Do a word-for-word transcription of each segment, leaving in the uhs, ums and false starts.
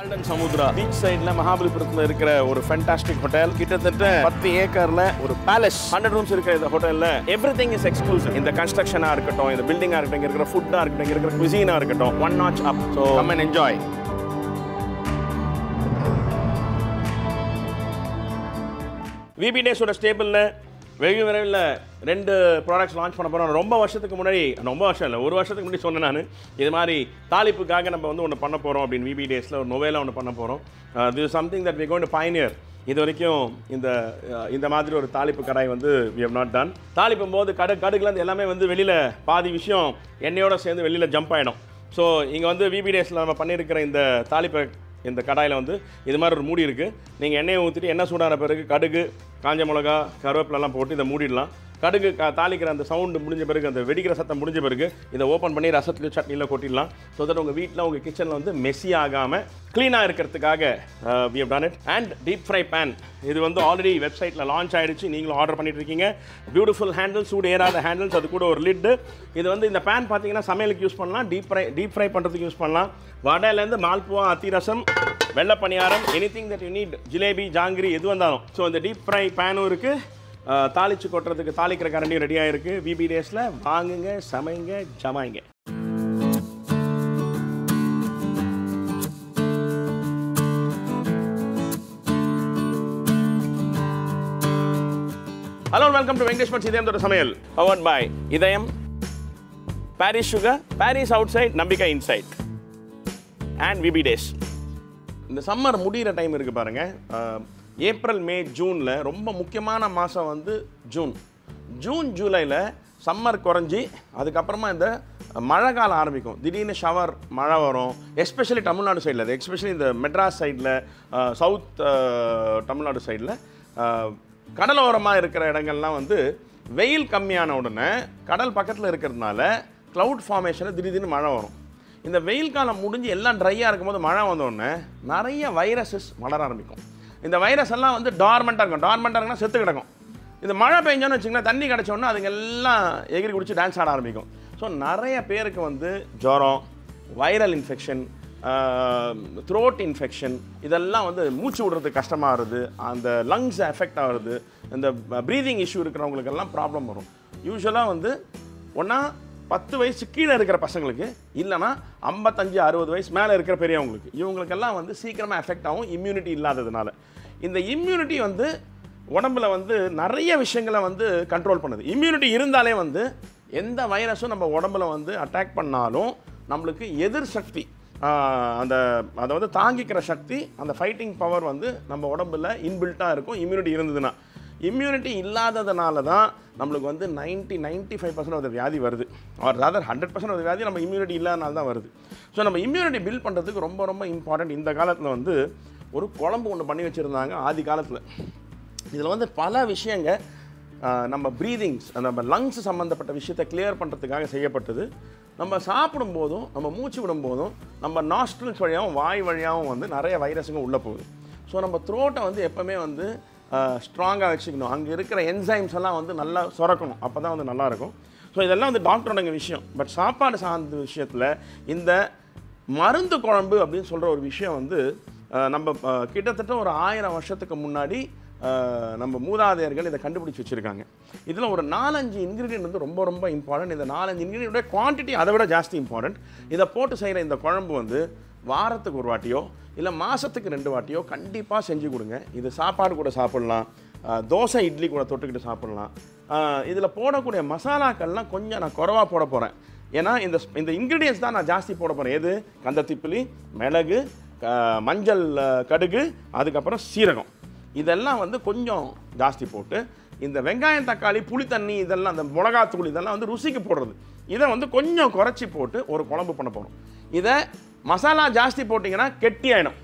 Alton Samudra beach சைடுல மகாபலிபுரத்துல இருக்கிற ஒரு ஃபண்டாஸ்டிக் ஹோட்டல் கிட்டத்தட்ட பத்து ஏக்கர்ல ஒரு பேலஸ் ஹண்ட்ரட் ரூம்ஸ் இருக்கிற இந்த ஹோட்டல்ல எவ்ரிதிங் இஸ் எக்ஸ்க்ளூசிவ். இந்த கன்ஸ்ட்ரக்ஷனா இருக்கட்டும், இந்த பில்டிங்கா இருக்கட்டும், இங்க இருக்கிற ஃபுட்டா இருக்கட்டும், இங்க இருக்கிற குசினா இருக்கட்டும், one notch up. So come and enjoy. VP டேஸோட ஸ்டேபிள்ல வெகு விரைவில் ரெண்டு ப்ராடக்ட்ஸ் லான்ச் பண்ண போகிறோம். ரொம்ப வருஷத்துக்கு முன்னாடி ரொம்ப வருஷம் இல்லை ஒரு வருஷத்துக்கு முன்னாடி சொன்னேன் நான், இது மாதிரி தாலிப்புக்காக நம்ம வந்து ஒன்று பண்ண போகிறோம் அப்படின்னு. விபி டேஸில் ஒரு நொவேலாக ஒன்று பண்ண போகிறோம். இது something that we going to pioneer. இது வரைக்கும் இந்த இந்த மாதிரி ஒரு தாளிப்பு கடாய் வந்து we have not done. தாளிப்பும் போது கடு கடுகுலேருந்து எல்லாமே வந்து வெளியில் பாதி விஷயம் எண்ணெயோடு சேர்ந்து வெளியில் ஜம்ப் ஆகிடும். ஸோ இங்கே வந்து விபி டேஸில் நம்ம பண்ணியிருக்கிற இந்த தாளிப்பை இந்த கடாயில் வந்து இது மாதிரி ஒரு மூடி இருக்குது. நீங்கள் எண்ணெயை ஊற்றிட்டு எண்ணெய் சூடான பிறகு கடுகு, காஞ்ச மிளகா, கருவேப்பிலெல்லாம் போட்டு இதை மூடிடலாம். கடுகு க தாளிக்கிற அந்த சவுண்டு முடிஞ்ச பிறகு, அந்த வெடிக்கிற சத்தம் முடிஞ்ச பிறகு இதை ஓப்பன் பண்ணி ரசத்துக்கு சட்னியில் கொட்டிடலாம். ஸோ தட் உங்கள் வீட்டில் உங்கள் கிச்சனில் வந்து மெஸ்ஸி ஆகாமல் க்ளீனாக இருக்கிறதுக்காக we have done it. And deep fry pan, இது வந்து ஆல்ரெடி வெப்சைட்டில் லான்ச் ஆகிடுச்சு, நீங்களும் ஆர்டர் பண்ணிட்டுருக்கீங்க. பியூட்டிஃபுல் ஹேண்டில்ஸ், சூடு ஏறாத ஹேண்டில்ஸ், அது கூட ஒரு லிட்டு. இது வந்து இந்த பேன் பார்த்தீங்கன்னா சமையலுக்கு யூஸ் பண்ணலாம், டீப் ஃப்ரை டீப் ஃப்ரை பண்ணுறதுக்கு யூஸ் பண்ணலாம். வடையிலேருந்து மால்புவா, அத்திரசம், வெள்ளை பணியாரம், anything that you need, jalebi, jangiri, எது வந்தாலும். ஸோ இந்த டீப் ஃப்ரை பேனும் இருக்குது, தாளிச்சு கொட்டுறதுக்கு தாளிக்கிற கரண்டியும் ரெடியாக இருக்குது. விபி டேஸில் வாங்குங்க, சமைங்க, ஜமாய்ங்க. Hello, welcome to Venkatesh Bhat இதயத்தோட சமையல், powered by Idhayam, Paris sugar, Paris outside, நம்பிக்கை இன்சைட் அண்ட் விபி டேஸ். இந்த சம்மர் முடிகிற டைம் இருக்குது பாருங்கள், ஏப்ரல், மே, ஜூனில் ரொம்ப முக்கியமான மாதம் வந்து ஜூன். ஜூன் ஜூலையில் சம்மர் குறைஞ்சி அதுக்கப்புறமா இந்த மழை காலம் ஆரம்பிக்கும். திடீர்னு ஷவர் மழை வரும். எஸ்பெஷலி தமிழ்நாடு சைடில், அது எஸ்பெஷலி இந்த மெட்ராஸ் சைடில், சவுத் தமிழ்நாடு சைடில் கடலோரமாக இருக்கிற இடங்கள்லாம் வந்து வெயில் கம்மியான உடனே கடல் பக்கத்தில் இருக்கிறதுனால க்ளவுட் ஃபார்மேஷனில் திடீர்னு மழை வரும். இந்த வெயில் காலம் முடிஞ்சு எல்லாம் ட்ரையாக இருக்கும்போது மழை வந்தோடனே நிறைய வைரஸஸ் வளர ஆரம்பிக்கும். இந்த வைரஸ் எல்லாம் வந்து டார்மெண்ட்டாக இருக்கும். டார்மெண்ட்டாக இருக்குன்னா செத்து கிடக்கும். இந்த மழை பெஞ்சோன்னு வச்சிங்கன்னா, தண்ணி கிடச்சோன்னா அதுங்கெல்லாம் எகிரி குடிச்சு டான்ஸ் ஆட ஆரம்பிக்கும். ஸோ நிறைய பேருக்கு வந்து ஜுரம், வைரல் இன்ஃபெக்ஷன், த்ரோட் இன்ஃபெக்ஷன், இதெல்லாம் வந்து மூச்சு விடுறது கஷ்டமாகிறது, அந்த லங்ஸ் எஃபெக்ட் ஆகுறது, இந்த ப்ரீதிங் இஷ்யூ இருக்கிறவங்களுக்கெல்லாம் ப்ராப்ளம் வரும். யூஸ்வலாக வந்து ஒன்றா பத்து வயசு கீழே இருக்கிற பசங்களுக்கு, இல்லைனா ஐம்பத்தஞ்சு அறுபது வயசு மேலே இருக்கிற பெரியவங்களுக்கு, இவங்களுக்கெல்லாம் வந்து சீக்கிரமாக எஃபெக்ட் ஆகும் இம்யூனிட்டி இல்லாததுனால. இந்த இம்யூனிட்டி வந்து உடம்பில் வந்து நிறைய விஷயங்களை வந்து கண்ட்ரோல் பண்ணுது. இம்யூனிட்டி இருந்தாலே வந்து எந்த வைரஸும் நம்ம உடம்பில் வந்து அட்டாக் பண்ணாலும் நம்மளுக்கு எதிர் சக்தி, அந்த அதை வந்து தாங்கிக்கிற சக்தி, அந்த ஃபைட்டிங் பவர் வந்து நம்ம உடம்பில் இன்பில்ட்டாக இருக்கும் இம்யூனிட்டி இருந்ததுன்னா. இம்யூனிட்டி இல்லாததுனால தான் நம்மளுக்கு வந்து நைன்ட்டி நைன்ட்டி ஃபைவ் பர்சன்ட் ஒரு வியாதி வருது. ஆர் ரதர் ஹண்ட்ரட் பர்சன்ட் ஒரு வியாதி நம்ம இம்யூனிட்டி இல்லாதனால தான் வருது. ஸோ நம்ம இம்யூனிட்டி பில்ட் பண்ணுறதுக்கு ரொம்ப ரொம்ப இம்பார்ட்டண்ட். இந்த காலத்தில் வந்து ஒரு குழம்பு ஒன்று பண்ணி வச்சுருந்தாங்க ஆதி காலத்தில். இதில் வந்து பல விஷயங்கள் நம்ம ப்ரீதிங்ஸ், நம்ம லங்ஸ் சம்மந்தப்பட்ட விஷயத்தை கிளியர் பண்ணுறதுக்காக செய்யப்பட்டது. நம்ம சாப்பிடும்போதும், நம்ம மூச்சு விடும்போதும், நம்ம நாஸ்ட்ரல்ஸ் வழியாகவும் வாய் வழியாகவும் வந்து நிறைய வைரஸுங்க உள்ளே போகுது. ஸோ நம்ம த்ரோட்டை வந்து எப்போவுமே வந்து ஸ்ட்ராங்காக வச்சுக்கணும். அங்கே இருக்கிற என்சைம்ஸ் எல்லாம் வந்து நல்லா சுரக்கணும், அப்போ தான் வந்து நல்லாயிருக்கும். ஸோ இதெல்லாம் வந்து டாக்டரோட விஷயம். பட் சாப்பாடு சார்ந்த விஷயத்தில் இந்த மருந்து குழம்பு அப்படின்னு சொல்கிற ஒரு விஷயம் வந்து நம்ம கிட்டத்தட்ட ஒரு ஆயிரம் வருஷத்துக்கு முன்னாடி நம்ம மூதாதையர்கள் இதை கண்டுபிடிச்சி வச்சுருக்காங்க. இதில் ஒரு நாலஞ்சு இன்க்ரீடியன்ட் வந்து ரொம்ப ரொம்ப இம்பார்ட்டண்ட். இந்த நாலஞ்சு இன்க்ரீடியன்ட்டோட குவான்டிட்டி அதை விட ஜாஸ்தி இம்பார்ட்டண்ட். இதை போட்டு செய்கிற இந்த குழம்பு வந்து வாரத்துக்கு ஒரு வாட்டியோ இல்லை மாதத்துக்கு ரெண்டு வாட்டியோ கண்டிப்பாக செஞ்சு கொடுங்க. இது சாப்பாடு கூட சாப்பிட்லாம், தோசை இட்லி கூட தொட்டுக்கிட்டு சாப்பிட்லாம். இதில் போடக்கூடிய மசாலாக்கள்லாம் கொஞ்சம் நான் குறைவாக போட போகிறேன். ஏன்னா இந்த இந்த இன்க்ரீடியன்ஸ் தான் நான் ஜாஸ்தி போட போகிறேன். எது? கந்தத்திப்பிலி, மிளகு, மஞ்சள், கடுகு, அதுக்கப்புறம் சீரகம், இதெல்லாம் வந்து கொஞ்சம் ஜாஸ்தி போட்டு, இந்த வெங்காயம், தக்காளி, புளி தண்ணி, இதெல்லாம் அந்த மிளகாத்தூள், இதெல்லாம் வந்து ருசிக்கு போடுறது, இதை வந்து கொஞ்சம் குறைச்சி போட்டு ஒரு குழம்பு பண்ண போகிறோம். இதை மசாலா ஜாஸ்தி போட்டிங்கன்னா கெட்டி ஆகிடும்,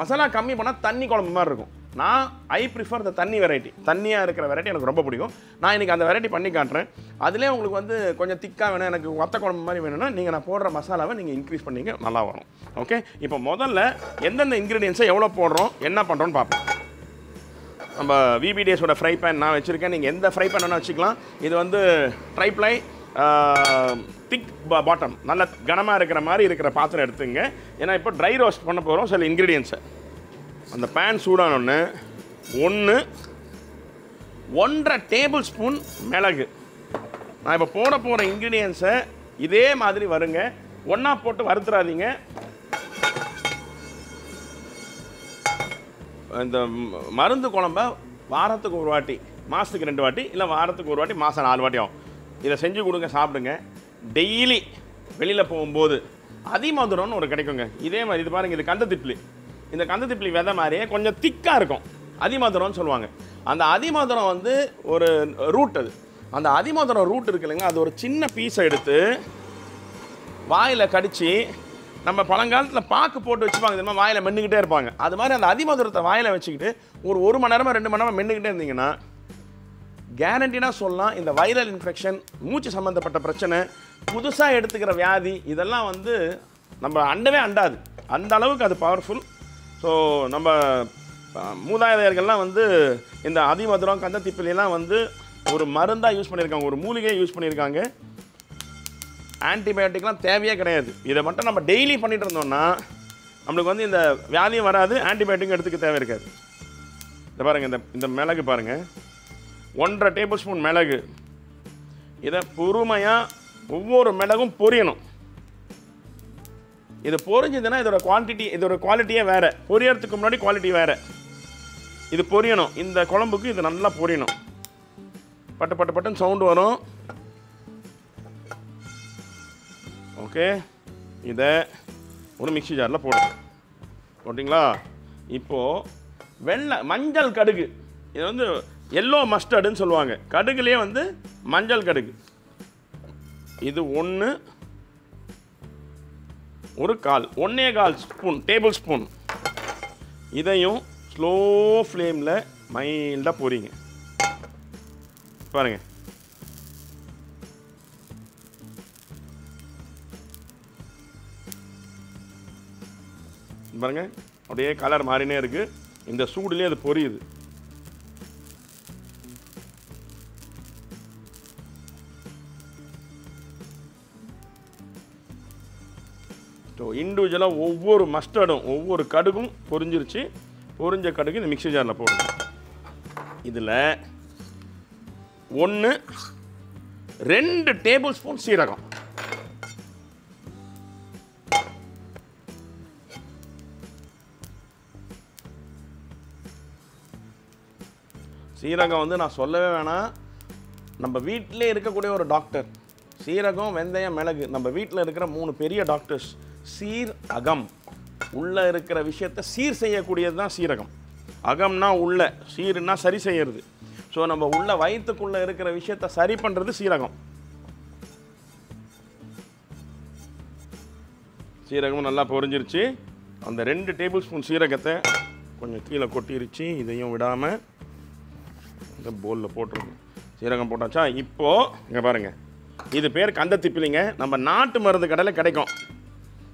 மசாலா கம்மி பண்ணால் தண்ணி குழம்பு மாதிரி இருக்கும். நான் ஐ ப்ரிஃபர் த தண்ணி வெரைட்டி. தண்ணியாக இருக்கிற வெரைட்டி எனக்கு ரொம்ப பிடிக்கும். நான் இன்றைக்கி அந்த வெரைட்டி பண்ணி காட்டுறேன். அதிலே உங்களுக்கு வந்து கொஞ்சம் திக்காக வேணும், எனக்கு வத்த குழம்பு மாதிரி வேணும்னா நீங்கள் நான் போடுற மசாலாவை நீங்கள் இன்க்ரீஸ் பண்ணிங்க, நல்லா வரும். ஓகே, இப்போ முதல்ல எந்தெந்த இன்க்ரீடியன்ஸை எவ்வளோ போடுறோம், என்ன பண்ணுறோன்னு பார்ப்போம். நம்ம விபி டேஸோட ஃப்ரை பேன் நான் வச்சுருக்கேன். நீங்கள் எந்த ஃப்ரை பேன் வேணால் வச்சுக்கலாம். இது வந்து ட்ரைப்ளை, திக் பாட்டம் நல்ல கனமாக இருக்கிற மாதிரி இருக்கிற பாத்திரம் எடுத்துங்க. ஏன்னா இப்போ ட்ரை ரோஸ்ட் பண்ண போகிறோம். சில இன்க்ரீடியன்ட்ஸை அந்த பேன் சூடானொன்று ஒன்று ஒன்றரை டேபிள் ஸ்பூன் மிளகு. நான் இப்போ போட போகிற இன்க்ரீடியன்ஸை இதே மாதிரி வருங்க, ஒன்றா போட்டு வறுத்துறாதீங்க. இந்த மருந்து குழம்பை வாரத்துக்கு ஒரு வாட்டி, மாதத்துக்கு ரெண்டு வாட்டி, இல்லை வாரத்துக்கு ஒரு வாட்டி, மாதம் நாலு வாட்டி ஆகும். இதை செஞ்சு கொடுங்க, சாப்பிடுங்க. டெய்லி வெளியில் போகும்போது அதிமதுரம்னு ஒரு கிடைக்குங்க. இதே மாதிரி இது பாருங்கள், இது கந்த திப்பிலி. இந்த கந்த திப்பிலி விதை மாதிரியே கொஞ்சம் திக்காக இருக்கும், அதிமதுரம்னு சொல்லுவாங்க. அந்த அதிமதுரம் வந்து ஒரு ரூட், அது அந்த அதிமதுரம் ரூட் இருக்கு இல்லைங்க, அது ஒரு சின்ன பீஸை எடுத்து வாயில் கடித்து, நம்ம பழங்காலத்தில் பாக்கு போட்டு வச்சுப்பாங்க தெரியுமா, வாயில் மென்னுக்கிட்டே இருப்பாங்க. அது மாதிரி அந்த அதிமதுரத்தை வாயில் வச்சுக்கிட்டு ஒரு ஒரு மணி நேரமாக ரெண்டு மணி நேரமாக மென்னுக்கிட்டே இருந்தீங்கன்னா கேரண்டினாக சொல்லலாம், இந்த வைரல் இன்ஃபெக்ஷன், மூச்சு சம்மந்தப்பட்ட பிரச்சனை, புதுசாக எடுத்துக்கிற வியாதி, இதெல்லாம் வந்து நம்ம அண்டவே அண்டாது. அந்த அளவுக்கு அது பவர்ஃபுல். ஸோ நம்ம மூதாதையர்கள்லாம் வந்து இந்த அதிமதுரம் கந்த திப்பிலாம் வந்து ஒரு மருந்தாக யூஸ் பண்ணியிருக்காங்க, ஒரு மூலிகையை யூஸ் பண்ணியிருக்காங்க. ஆன்டிபயோட்டிக்லாம் தேவையே கிடையாது. இதை மட்டும் நம்ம டெய்லி பண்ணிகிட்டு இருந்தோம்னா நம்மளுக்கு வந்து இந்த வியாதியும் வராது, ஆன்டிபயோட்டிக்கும் எடுத்துக்க தேவை இருக்காது. இதை பாருங்கள், இந்த இந்த மிளகு பாருங்கள், ஒன்றரை டேபிள் ஸ்பூன் மிளகு. இதை பொறுமையாக ஒவ்வொரு மிளகும் பொரியணும். இது பொரிஞ்சதுன்னா இதோட குவான்டிட்டி, இதோட குவாலிட்டியே வேறு. பொரியறதுக்கு முன்னாடி குவாலிட்டி வேறு. இது பொரியணும், இந்த குழம்புக்கு இது நல்லா பொரியணும். பட்டு பட்டு பட்டுன்னு சவுண்டு வரும். ஓகே, இதை ஒரு மிக்சி ஜாரில் போடுங்க. ஓட்டிங்களா? இப்போது வெள்ளை மஞ்சள் கடுகு, இது வந்து எல்லோ மஸ்டர்டுன்னு சொல்லுவாங்க, கடுகுலேயே வந்து மஞ்சள் கடுகு. இது ஒன்று ஒரு கால் ஒன்றே கால் ஸ்பூன் டேபிள் ஸ்பூன். இதையும் ஸ்லோ ஃப்ளேமில் மைல்டாக பொரிங்க. பாருங்கள், பாருங்கள், அப்படியே கலர் மாறினே இருக்குது. இந்த சூடுலேயே அது பொரியுது. ஸோ இண்டிவிஜுவலாக ஒவ்வொரு மஸ்டர்டும் ஒவ்வொரு கடுகும் பொரிஞ்சிருச்சு. பொரிஞ்ச கடுகு இந்த மிக்சி ஜாரில் போடுங்க. இதில் ஒன்று ரெண்டு டேபிள் ஸ்பூன் சீரகம். சீரகம் வந்து நான் சொல்லவே வேணாம், நம்ம வீட்டிலே இருக்கக்கூடிய ஒரு டாக்டர். சீரகம், வெந்தயம், மிளகு, நம்ம வீட்டில் இருக்கிற மூணு பெரிய டாக்டர்ஸ். சீர் அகம், உள்ளே இருக்கிற விஷயத்தை சீர் செய்யக்கூடியது தான் சீரகம். அகம்னா உள்ள, சீர்னா சரி செய்கிறது. ஸோ நம்ம உள்ள வயிற்றுக்குள்ளே இருக்கிற விஷயத்தை சரி பண்ணுறது சீரகம். சீரகம் நல்லா பொரிஞ்சிருச்சு. அந்த ரெண்டு டேபிள் ஸ்பூன் சீரகத்தை கொஞ்சம் கீழே கொட்டிருச்சு. இதையும் விடாமல் இந்த பவுலில் போட்டுருங்க. சீரகம் போட்டாச்சா? இப்போது இங்கே பாருங்கள், இது பேர் கந்த திப்பிலிங்க. நம்ம நாட்டு மருந்து கடையில் கிடைக்கும்.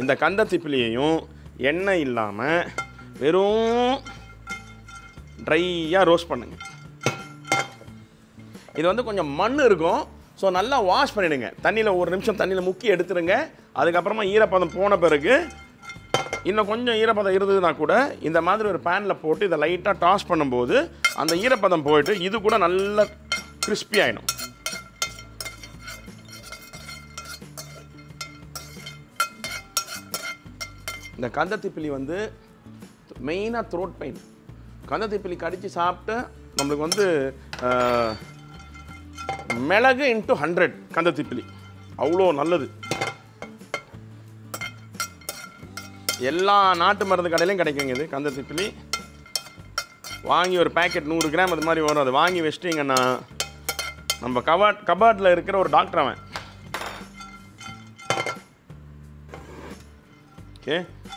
இந்த கந்த திப்பிலியையும் எண்ணெய் இல்லாமல் வெறும் ட்ரையாக ரோஸ்ட் பண்ணுங்கள். இது வந்து கொஞ்சம் மண் இருக்கும், ஸோ நல்லா வாஷ் பண்ணிவிடுங்க. தண்ணியில் ஒரு நிமிஷம் தண்ணியில் முக்கி எடுத்துடுங்க. அதுக்கப்புறமா ஈரப்பதம் போன பிறகு, இன்னும் கொஞ்சம் ஈரப்பதம் இருந்ததுன்னா கூட இந்த மாதிரி ஒரு பேனில் போட்டு இதை லைட்டாக டாஸ் பண்ணும்போது அந்த ஈரப்பதம் போயிட்டு இது கூட நல்லா கிறிஸ்பி ஆகிடும். இந்த கந்த திப்பிலி வந்து மெயினாக த்ரோட் பெயின். கந்த திப்பிலி கடித்து சாப்பிட்டு நம்மளுக்கு வந்து மிளகு இன்ட்டு ஹண்ட்ரட் கந்த திப்பிலி அவ்வளோ நல்லது. எல்லா நாட்டு மருந்து கடையிலையும் கிடைக்குங்க. இது கந்த திப்பிலி வாங்கி ஒரு பேக்கெட் நூறு கிராம் அது மாதிரி வரும். அது வாங்கி வச்சிட்டிங்கன்னா நம்ம கபாட் கபாட்டில் இருக்கிற ஒரு டாக்டர் அவன் ஓகே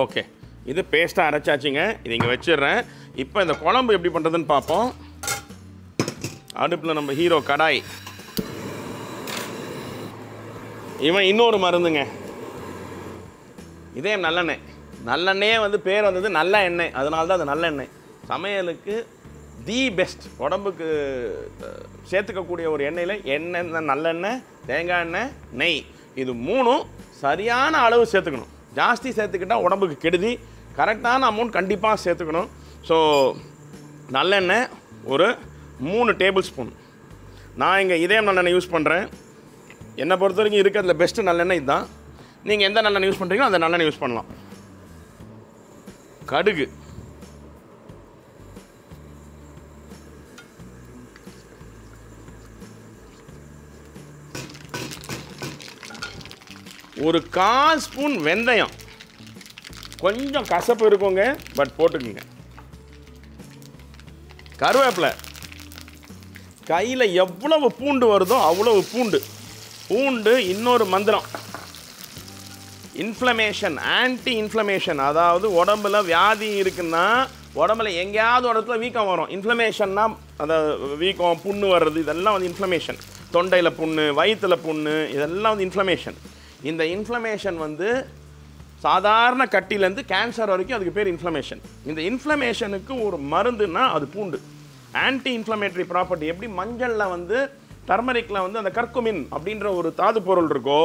ஓகே, இது பேஸ்ட்டாக அரைச்சாச்சுங்க. இது இங்கே வச்சிடுறேன். இப்போ இந்த குழம்பு எப்படி பண்ணுறதுன்னு பார்ப்போம். அடுப்பில் நம்ம ஹீரோ கடாய். இவன் இன்னொரு மருந்துங்க, இதே நல்லெண்ணெய். நல்லெண்ணெயே வந்து பேர் வந்தது நல்ல எண்ணெய், அதனால தான் அது நல்லெண்ணெய். சமையலுக்கு தி பெஸ்ட், உடம்புக்கு சேர்த்துக்கக்கூடிய ஒரு எண்ணெயில் எண்ணெய் நல்லெண்ணெய், தேங்காய் எண்ணெய், நெய், இது மூணும் சரியான அளவு சேர்த்துக்கணும். ஜாஸ்தி சேர்த்துக்கிட்டால் உடம்புக்கு கெடுதி, கரெக்டான அமௌண்ட் கண்டிப்பாக சேர்த்துக்கணும். ஸோ நல்லெண்ணெய் ஒரு மூணு டேபிள் ஸ்பூன். நான் இங்கே இதயம் நல்லெண்ணெய் யூஸ் பண்ணுறேன். என்னை பொறுத்த வரைக்கும் இருக்கிறதுல பெஸ்ட்டு நல்லெண்ணெய் இதுதான். நீங்கள் எந்த நல்லெண்ணெய் யூஸ் பண்ணுறீங்களோ அந்த நல்லெண்ணெய் யூஸ் பண்ணலாம். கடுகு, ஒரு கால் ஸ்பூன் வெந்தயம், கொஞ்சம் கசப்பு இருக்குங்க பட் போட்டுக்குங்க. கருவேப்பிலை, கையில் எவ்வளவு பூண்டு வருதோ அவ்வளவு பூண்டு. பூண்டு இன்னொரு மந்திரம், இன்ஃப்ளமேஷன், ஆன்டி இன்ஃப்ளமேஷன். அதாவது உடம்புல வியாதி இருக்குன்னா உடம்புல எங்கேயாவது இடத்துல வீக்கம் வரும். இன்ஃப்ளமேஷன்னா அந்த வீக்கம், புண்ணு வர்றது, இதெல்லாம் வந்து இன்ஃப்ளமேஷன். தொண்டையில் புண்ணு, வயிற்றில் புண்ணு, இதெல்லாம் வந்து இன்ஃப்ளமேஷன். இந்த இன்ஃப்ளமேஷன் வந்து சாதாரண கட்டிலேருந்து கேன்சர் வரைக்கும், அதுக்கு பேர் இன்ஃப்ளமேஷன். இந்த இன்ஃப்ளமேஷனுக்கு ஒரு மருந்துன்னா அது பூண்டு. Anti inflammatory property. எப்படி மஞ்சளில் வந்து டர்மரிக்கில் வந்து அந்த கர்க்குமின் அப்படின்ற ஒரு தாது பொருள் இருக்கோ,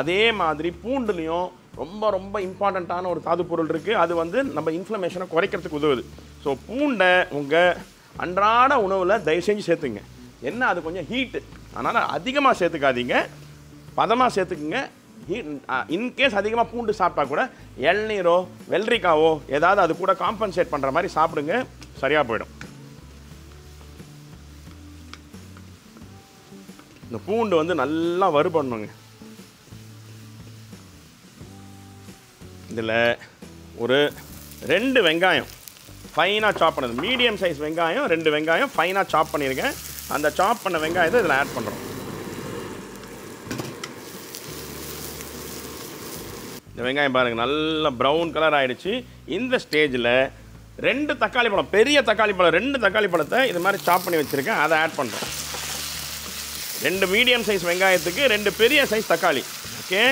அதே மாதிரி பூண்டுலேயும் ரொம்ப ரொம்ப இம்பார்ட்டண்ட்டான ஒரு தாது பொருள் இருக்குது. அது வந்து நம்ம இன்ஃப்ளமேஷனை குறைக்கிறதுக்கு உதவுது. ஸோ பூண்டை உங்கள் அன்றாட உணவில் தயவு செஞ்சு சேர்த்துங்க. என்ன, அது கொஞ்சம் ஹீட்டு, அதனால் அதிகமாக சேர்த்துக்காதீங்க, பதமாக சேர்த்துக்குங்க. இன்கேஸ் அதிகமாக பூண்டு சாப்பிட்டா கூட இளநீரோ வெள்ளரிக்காவோ ஏதாவது அது கூட காம்பன்சேட் பண்ணுற மாதிரி சாப்பிடுங்க, சரியாக போயிடும். இந்த பூண்டு வந்து நல்லா வறுபடணுங்க. இதில் ஒரு ரெண்டு வெங்காயம் ஃபைனாக சாப் பண்ணுது, மீடியம் சைஸ் வெங்காயம், ரெண்டு வெங்காயம் ஃபைனாக சாப் பண்ணியிருக்கேன். அந்த சாப் பண்ண வெங்காயத்தை இதில் ஆட் பண்ணுறோம். இந்த வெங்காயம் பாருங்கள் நல்லா ப்ரௌன் கலர் ஆகிடுச்சு. இந்த ஸ்டேஜில் ரெண்டு தக்காளி பழம், பெரிய தக்காளி பழம், ரெண்டு தக்காளி பழத்தை இது மாதிரி சாப் பண்ணி வச்சுருக்கேன், அதை ஆட் பண்ணுறேன். ரெண்டு மீடியம் சைஸ் வெங்காயத்துக்கு ரெண்டு பெரிய சைஸ் தக்காளி. ஓகே,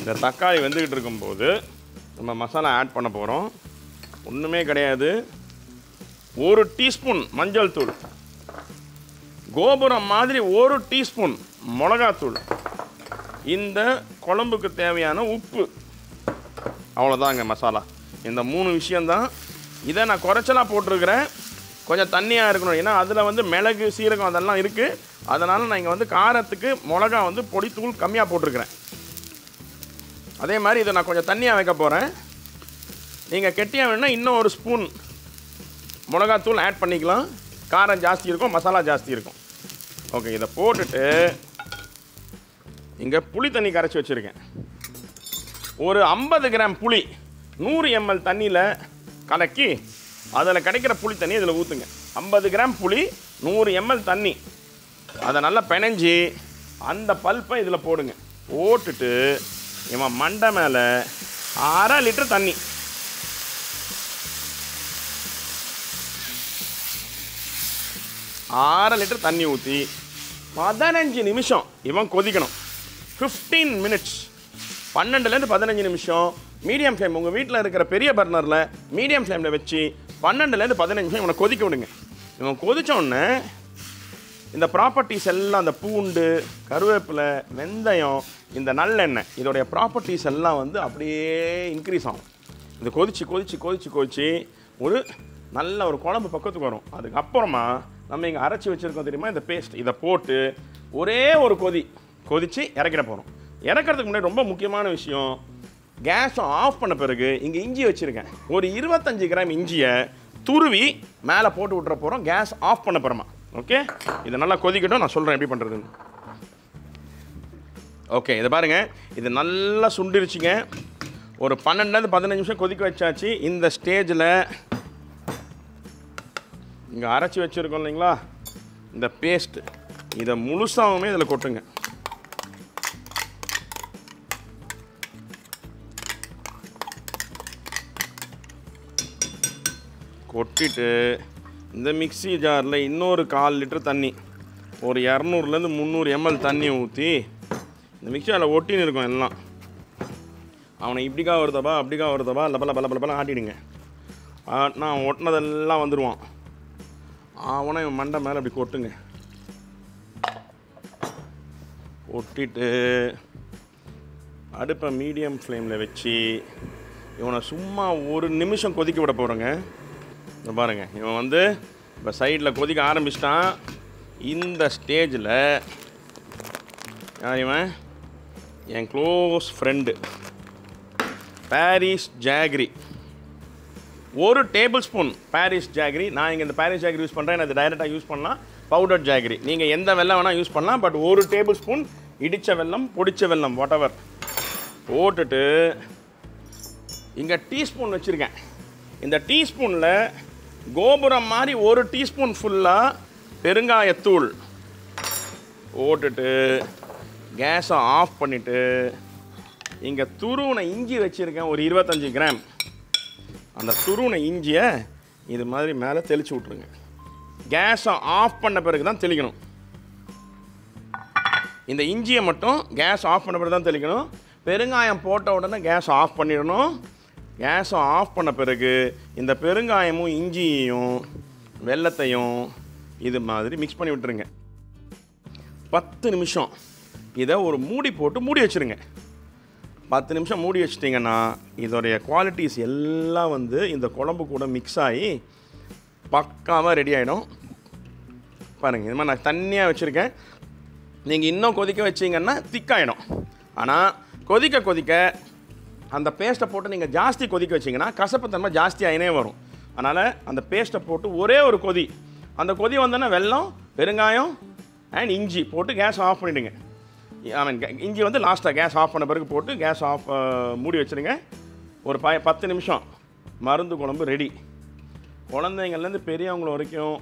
இந்த தக்காளி வெந்துக்கிட்டு இருக்கும்போது நம்ம மசாலா ஆட் பண்ண போகிறோம். ஒன்றுமே கிடையாது, ஒரு டீஸ்பூன் மஞ்சள் தூள், கோபுரம் மாதிரி ஒரு டீஸ்பூன் மிளகாத்தூள், இந்த குழம்புக்கு தேவையான உப்பு, அவ்வளோதாங்க மசாலா. இந்த மூணு விஷயந்தான். இதை நான் குறைச்சலாக போட்டிருக்கிறேன், கொஞ்சம் தண்ணியாக இருக்கணும், ஏன்னா அதில் வந்து மிளகு சீரகம் அதெல்லாம் இருக்குது. அதனால் நான் இங்கே வந்து காரத்துக்கு மிளகா வந்து பொடி தூள் கம்மியாக போட்டிருக்கிறேன். அதே மாதிரி இதை நான் கொஞ்சம் தண்ணியாக வைக்க போகிறேன். நீங்கள் கெட்டியாக வேணுன்னா இன்னும் ஒரு ஸ்பூன் மிளகாத்தூள் ஆட் பண்ணிக்கலாம். காரம் ஜாஸ்தி இருக்கும், மசாலா ஜாஸ்தி இருக்கும். ஓகே, இதை போட்டுட்டு இங்கே புளி தண்ணி கரைச்சி வச்சுருக்கேன். ஒரு ஐம்பது கிராம் புளி நூறு எம்எல் தண்ணியில் கலக்கி அதில் கிடைக்கிற புளி தண்ணி இதில் ஊற்றுங்க. ஐம்பது கிராம் புளி நூறு எம்எல் தண்ணி, அதை நல்லா பிணைஞ்சி அந்த பல்ப்பை இதில் போடுங்க. போட்டுட்டு இவன் மண்டை மேலே அரை லிட்டர் தண்ணி, அரை லிட்டர் தண்ணி ஊற்றி பதினஞ்சு நிமிஷம் இவன் கொதிக்கணும். ஃபிஃப்டீன் மினிட்ஸ், பன்னெண்டுலேருந்து பதினஞ்சு நிமிஷம் மீடியம் ஃப்ளேம். உங்கள் வீட்டில் இருக்கிற பெரிய பர்னரில் மீடியம் ஃப்ளேமில் வச்சு பன்னெண்டுலேருந்து பதினஞ்சு நிமிஷம் இவனை கொதிக்க விடுங்க. இவன் கொதித்தோடனே இந்த ப்ராப்பர்ட்டிஸ் எல்லாம், அந்த பூண்டு, கருவேப்பிலை, வெந்தயம், இந்த நல்லெண்ணெய், இதோடைய ப்ராப்பர்ட்டிஸ் எல்லாம் வந்து அப்படியே இன்க்ரீஸ் ஆகும். இது கொதித்து கொதித்து கொதித்து கொதித்து ஒரு நல்ல ஒரு குழம்பு பக்கத்துக்கு வரும். அதுக்கப்புறமா நம்ம இங்கே அரைச்சி வச்சுருக்கோம் தெரியுமா இந்த பேஸ்ட். இதை போட்டு ஒரே ஒரு கொதி கொதித்து இறக்கிட போகிறோம். இறக்கிறதுக்கு முன்னாடி ரொம்ப முக்கியமான விஷயம், கேஸை ஆஃப் பண்ண பிறகு இங்கே இஞ்சி வச்சுருக்கேன், ஒரு இருபத்தஞ்சி கிராம் இஞ்சியை துருவி மேலே போட்டு விட்டுற போகிறோம் கேஸ் ஆஃப் பண்ண போகிறோமா. ஓகே, இதை நல்லா கொதிக்கட்டும், நான் சொல்கிறேன் எப்படி பண்ணுறதுன்னு. ஓகே, இதை பாருங்கள், இது நல்லா சுண்டிருச்சுங்க. ஒரு பன்னெண்டுலேருந்து பதினஞ்சு நிமிஷம் கொதிக்க வச்சாச்சு. இந்த ஸ்டேஜில் இங்கே அரைச்சி வச்சுருக்கோம் இல்லைங்களா இந்த பேஸ்ட்டு, இதை முழுசாகவுமே இதில் கொட்டுங்க. கொட்டிட்டு இந்த மிக்ஸி ஜாரில் இன்னொரு கால் லிட்டர் தண்ணி, ஒரு இரநூறுலேருந்து முந்நூறு எம்எல் தண்ணி ஊற்றி இந்த மிக்ஸி ஜாரில் ஒட்டின்னு இருக்கும் எல்லாம். அவனை இப்படிக்கா வருதப்பா அப்படிக்கா வருதப்பா லப்பல பல பல பல ஆட்டிடுங்க. ஆட்டினா அவன் ஒட்டினதெல்லாம் வந்துடுவான். அவனை இவன் மண்டை மேலே அப்படி கொட்டுங்க. கொட்டிட்டு அடுப்பை மீடியம் ஃப்ளேமில் வச்சு இவனை சும்மா ஒரு நிமிஷம் கொதிக்க விட போகிறோங்க. இதை பாருங்கள், இவன் வந்து இப்போ சைடில் கொதிக்க ஆரம்பிச்சிட்டான். இந்த ஸ்டேஜில் யார் இவன்? என் க்ளோஸ் ஃப்ரெண்டு பாரிஸ் ஜாகிரி. ஒரு டேபிள் ஸ்பூன் பாரிஸ் ஜாகிரி. நான் இங்கே இந்த பாரிஸ் ஜாகிரி யூஸ் பண்ணுறேன், எனக்கு டைரெக்டாக யூஸ் பண்ணலாம், பவுடர் ஜாகிரி. நீங்கள் எந்த வெல்லம் வேணால் யூஸ் பண்ணலாம், பட் ஒரு டேபிள் ஸ்பூன் இடித்த வெல்லம், பொடித்த வெல்லம், வாட் எவர் போட்டுட்டு இங்கே டீஸ்பூன் வச்சுருக்கேன். இந்த டீஸ்பூனில் கோபுரம் மாதிரி ஒரு டீஸ்பூன் ஃபுல்லாக பெருங்காயத்தூள் போட்டுட்டு கேஸை ஆஃப் பண்ணிவிட்டு இங்கே துருவனை இஞ்சி வச்சுருக்கேன் ஒரு இருபத்தஞ்சி கிராம். அந்த துருவனை இஞ்சியை இது மாதிரி மேலே தெளித்து விட்ருங்க. கேஸை ஆஃப் பண்ண பிறகு தான் தெளிக்கணும். இந்த இஞ்சியை மட்டும் கேஸ் ஆஃப் பண்ண பிறகு தான் தெளிக்கணும். பெருங்காயம் போட்ட உடனே கேஸை ஆஃப் பண்ணிடணும். கேஸை ஆஃப் பண்ண பிறகு இந்த பெருங்காயமும் இஞ்சியையும் வெல்லத்தையும் இது மாதிரி மிக்ஸ் பண்ணி விட்டுருங்க. பத்து நிமிஷம் இதை ஒரு மூடி போட்டு மூடி வச்சுருங்க. பத்து நிமிஷம் மூடி வச்சிட்டிங்கன்னா இதோடைய குவாலிட்டிஸ் எல்லாம் வந்து இந்த குழம்பு கூட மிக்ஸ் ஆகி பக்காவாக ரெடி ஆகிடும். பாருங்கள், இது மாதிரி நான் தண்ணியாக வச்சுருக்கேன். நீங்கள் இன்னும் கொதிக்க வச்சிங்கன்னா திக்காகிடும். ஆனால் கொதிக்க கொதிக்க அந்த பேஸ்ட்டை போட்டு நீங்கள் ஜாஸ்தி கொதிக்க வச்சிங்கன்னா கசப்புத்தன்மை ஜாஸ்தி ஆகினே வரும். அதனால் அந்த பேஸ்ட்டை போட்டு ஒரே ஒரு கொதி, அந்த கொதி வந்தோன்னா வெல்லம், பெருங்காயம் அண்ட் இஞ்சி போட்டு கேஸ் ஆஃப் பண்ணிவிடுங்க. ஐ மீன் இஞ்சி வந்து லாஸ்ட்டாக கேஸ் ஆஃப் பண்ண பிறகு போட்டு கேஸ் ஆஃப் மூடி வச்சுருங்க. ஒரு ப பத்து நிமிஷம் மருந்து குழம்பு ரெடி. குழந்தைங்கள்லேருந்து பெரியவங்கள வரைக்கும்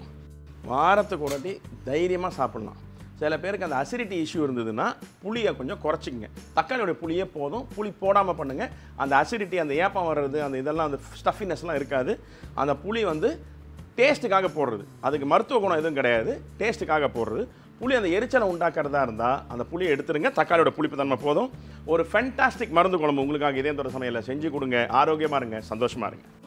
வாரத்துக்கு உடட்டி தைரியமாக சாப்பிட்லாம். சில பேருக்கு அந்த அசிடிட்டி இஷ்யூ இருந்ததுன்னா புளியை கொஞ்சம் குறைச்சிக்கங்க. தக்காளியோடைய புளியே போதும், புளி போடாமல் பண்ணுங்கள். அந்த அசிடிட்டி, அந்த ஏப்பம் வர்றது, அந்த இதெல்லாம், அந்த ஸ்டஃபினஸ்லாம் இருக்காது. அந்த புளி வந்து டேஸ்ட்டுக்காக போடுறது, அதுக்கு மருத்துவ குணம் எதுவும் கிடையாது, டேஸ்ட்டுக்காக போடுறது. புளி அந்த எரிச்சலை உண்டாக்குறதா இருந்தால் அந்த புளியை எடுத்துருங்க. தக்காளியோட புளிப்பு தன்மை போதும். ஒரு ஃபென்டாஸ்டிக் மருந்து குழம்பு உங்களுக்காக இதயத்தோட சமையலில் செஞ்சு கொடுங்க. ஆரோக்கியமாக இருங்க, சந்தோஷமாக இருங்க.